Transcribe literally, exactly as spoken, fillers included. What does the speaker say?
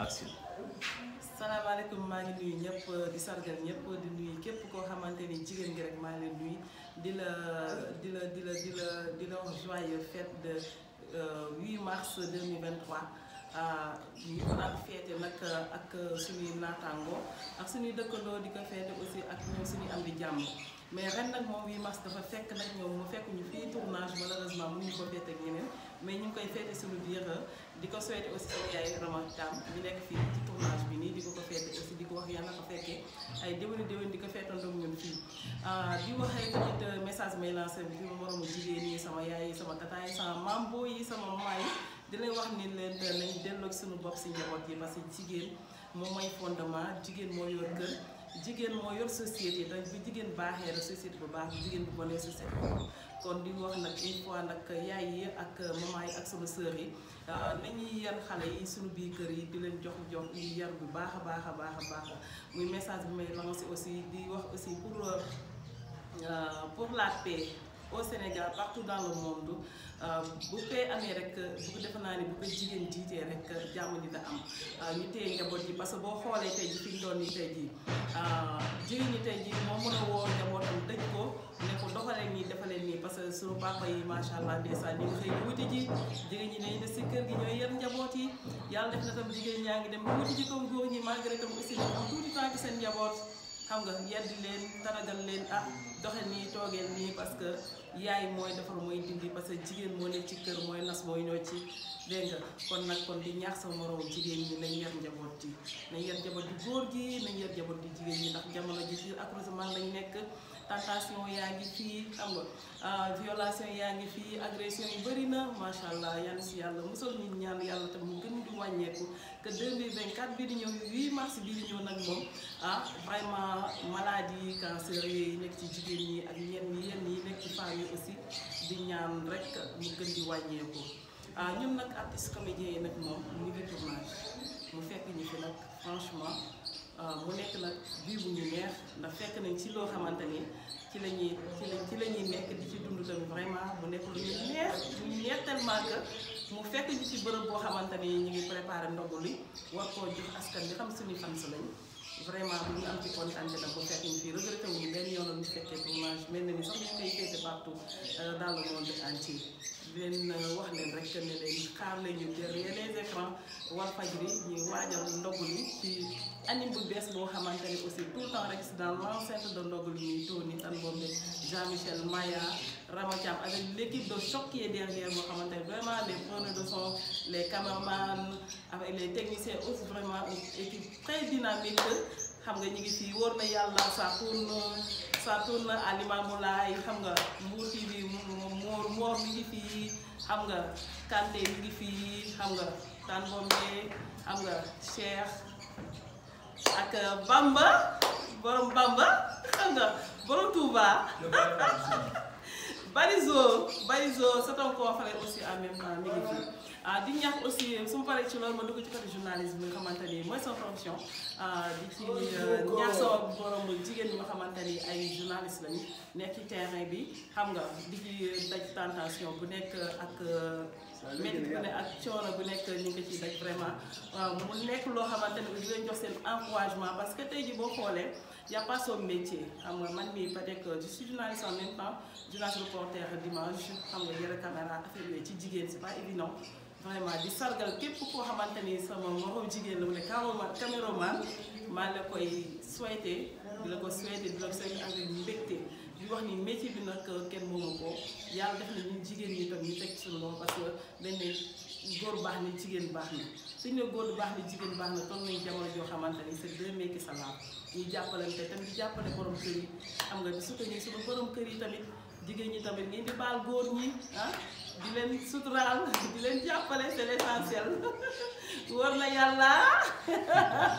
action. Salaamaaleykum maa ngi nuyu ñëpp di sargal ñëpp di nuyu képp koo xamante ni jigéen gi rek maa ngi leen nuyu di la di la di la di la di la wax joyeux fête de huit mars deux mille vingt-trois ñu ko daan féete nag ak suñuy naataango ak suñuy dëkkandoo di ko féete aussi ak ñoom suñuy am di jàmm mais ren nag moom huit mars dafa fekk nag ñoom mu fekk ñu fii tournage malheureusement mënuñu ko féete ak ñeneen mais ñu ngi koy féete suñu biir di ko souhaité aussi sama yaay Ramatam ñu nekk fii ci tournage bi nii di ko ko féete aussi di ko wax yàlla ko fekkee ay déwéni déwén di ko féetandoo ñun fii di waxee tamit message may lancé bi mu moromu jigéen ñi sama yaay yi sama tata yi sama mambo yi sama mama yi di lay wax ni leen nañ delloo suñu bopp si njaboot yi parce que jigéen moom mooy fondement jigéen moo yor kër jigéen moo yor société donc bu jigéen baaxee la société bu baax jigéen bu bonee société kon di wax nag une fois nag yaay yi ak maman yi ak sunu sœur yi nañuy yar xale yi sunu biir kër yi di leen jox jox ñuy yar bu baax a baax a baax a baax muy message bi may lancé aussi di wax aussi pour pour la paix au Sénégal partout dans le monde bu fee amee rek bu ko defe naa ne bu ko jigéen jiitee rek jàmm dina am ñu téye njaboot yi parce que boo xoolee tey ji fi ñu doon nii tey ji jigéen ñi tey ji moo mën a woo njabootam dëj ko ne ko doxalee nii defalee nii parce que suñu papa yi macha allah ndeysaan ñu ngi xëy wuti ji jigéen ñi dañuy des si kër gi ñooy yar njaboot yi yàlla def na tam jigéen ñaa ngi dem wuti ji comme góor ñi malgré tam aussi ñu am tuuti temps que seen njaboot xam nga yedd leen taragal leen ah doxe nii toogeel nii parce que yaay mooy defar mooy dindi parce que jigéen moo nekk ci kër mooy nas mooy ñoo ci dégg nga kon nag kon di ñaax sa moroom jigéen ñi nañ yar njaboot ji nañ yar njaboot ji góor gi nañ yar njaboot ji jigéen ñi ndax jamono ji ci accroissement lañ nekk tentation yaa ngi fii xam nga violation yaa ngi fii agression yi bëri na macha allah yal si yàlla musal ñu ñaan yàlla tam mu gën di wàññeeku que deux mille vingt-quatre bii di ñëw huit mars bii di ñëw nag moom ah vraiment maladie cancer yooyu nekk ci jigéen ñi ak ñenn ñi yenn yi nekk ci femmes yi aussi di ñaan rek mu gën di wàññeeku ah ñun nag artiste comédien yi nag moom mu ngi tournage mu fekk ñu fi nag franchement. mu nekk nag bii bu ñu neex ndax fekk nañ ci loo xamante ni ci la ñuy ci la ci la ñuy nekk di ci dund tamit vraiment mu nekk lu ñu neex lu ñu neex tellement que mu fekk ñu ci bërëb boo xamante ni ñu ngi préparé ndogu li war koo jox askan bi xam suñu fan si lañ vraiment bu ñu am ci kontaan bi nag bu fekk ñu fii regretté wuñu benn yoon la ñu fekkee tournage mel na ni sax ñu koy féete partout dans le monde entier. leen wax leen rek ne leen xaar leen ñu derrière les écrans Walfadjri ñu waajal ndogu li ci anime bu bees boo xamante ne aussi tout le temps rek c'est dans l'enceinte de ndogu li ñuy tourné tan boobu Jean-Michel Maya Ramatiam avec l'équipe de choc qui est derrière boo xamante ne vraiment les preneurs de son les caméramans avec les techniciens aussi vraiment une équipe très dynamique xam nga ñu ngi fii wóor na yàlla ça tourne ça tourne à Limamoulaye xam nga Mbour T V moor moor mi ngi fii xam nga Kanté mi ngi fii xam nga Tanbombe xam nga Cheikh ak Bamba borom Bamba xam nga borom Touba Barizo Barizo c'est un confrère aussi en même temps mi ngi fii ah di ñaax aussi su ma paree ci loolu ma dugg ci côté journalisme bi nga xamante ni mooy sa fonction di ci ñaax sama borom jigéen ñi nga xamante ni ay journaliste lañu nekk ci terrain bi xam nga di ci daj tentation bu nekk ak métti bu ne ak coono bu nekk ñu ngi ko ciy daj vraiment mu nekk loo xamante ni di leen jox seen encouragement parce que tey ji boo xoolee y' a pas son métier xam nga man mii peut-être je suis journaliste en même temps journaliste reporter d'image xam nga yore caméra affaire yooyu ci jigéen c'est pas évident. vraiment di sargal képp koo xamante ni sama morom jigéen la mu ne cameraman cameraman maa la koy souhaité di la ko souhaité di la ko souhaité avec mbégte di wax ni métier bi nag kenn moomu ko yàlla def na ñun jigéen ñi tam ñu teg ci suñu loxo parce que dañ ne góor baax na jigéen baax na suñ ne góor baax na jigéen baax na toll nañ jamono joo xamante ni c'est deux mecs qui s'aiment ñu jàppalante tamit di jàppale borom kër yi xam nga di soutenir suñu borom kër yi tamit jigéen ñi tamit ngeen di baal góor ñi ah di leen suturaal di leen jàppale c'est l'essentiel war na yàlla